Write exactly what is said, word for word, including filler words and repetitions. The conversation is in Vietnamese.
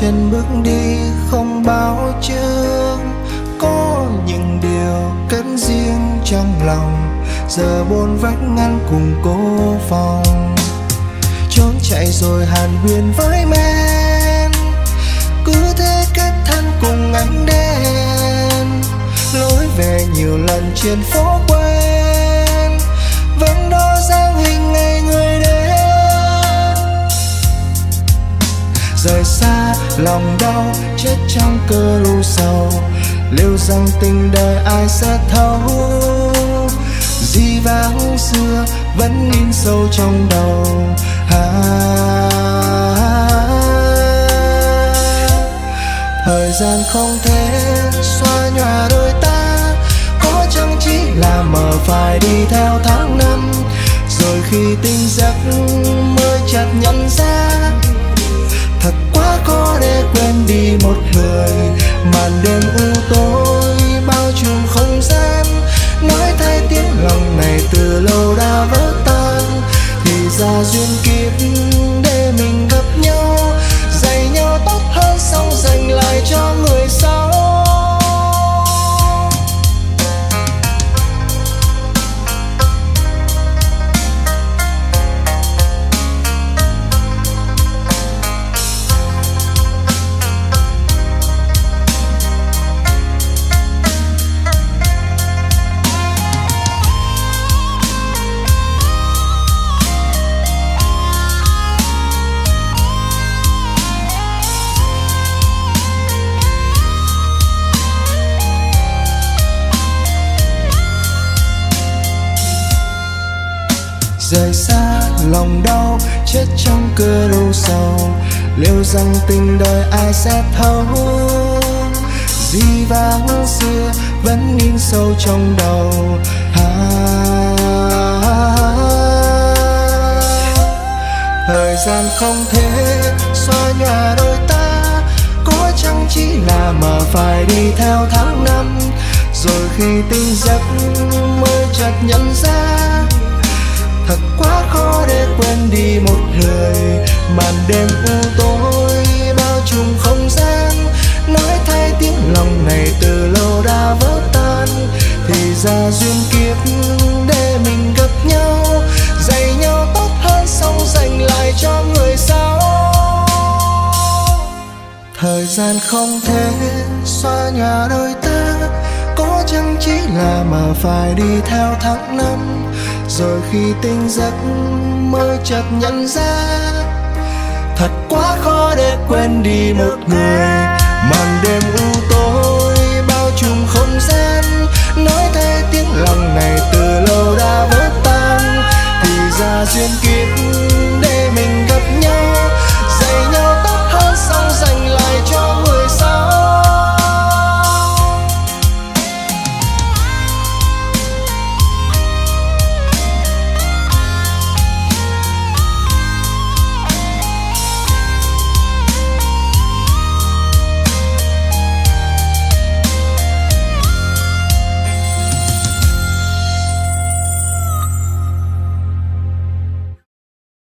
trên bước đi không báo trước, có những điều cất riêng trong lòng giờ bốn vách ngăn cùng cô phòng. Trốn chạy rồi hàn huyên với men, cứ thế kết thân cùng ánh đèn. Lối về nhiều lần trên phố quen, vẫn đó dáng hình ngày người đến. Rời xa lòng đau chết trong cơn sầu, liệu rằng tình đời ai sẽ thấu. Di vãng xưa vẫn in sâu trong đầu. À, thời gian không thể xoa nhòa đôi ta, có chăng chỉ là mờ phải đi theo tháng năm. Rồi khi tỉnh giấc mới chợt nhận ra, thật quá khó để quên đi một người. Màn đêm u tối bao trùm không gian, nói thay tiếng lòng này từ lâu đã vỡ tan. Thì ra duyên kiếp để mình gặp nhau, dành nhau tốt hơn xong dành lại cho người sau. Rời xa lòng đau chết trong cơn sầu, liệu rằng tình đời ai sẽ thấu. Di vãng xưa vẫn in sâu trong đầu. À, thời gian không thể xoa nhòa đôi ta, có chăng chỉ là mờ phải đi theo tháng năm. Rồi khi tỉnh giấc mới chợt nhận ra, thật quá khó để quên đi một người. Màn đêm u tối bao trùm không gian, nói thay tiếng lòng này từ lâu đã vỡ tan. Thì ra duyên kiếp để mình gặp nhau, dạy nhau tốt hơn xong dành lại cho người sau. Thời gian không thể xoa nhòa đôi ta, có chăng chỉ là mà phải đi theo tháng năm. Rồi khi tỉnh giấc mới chợt nhận ra, thật quá khó để quên đi một người. Màn đêm u tối bao trùm không gian, nói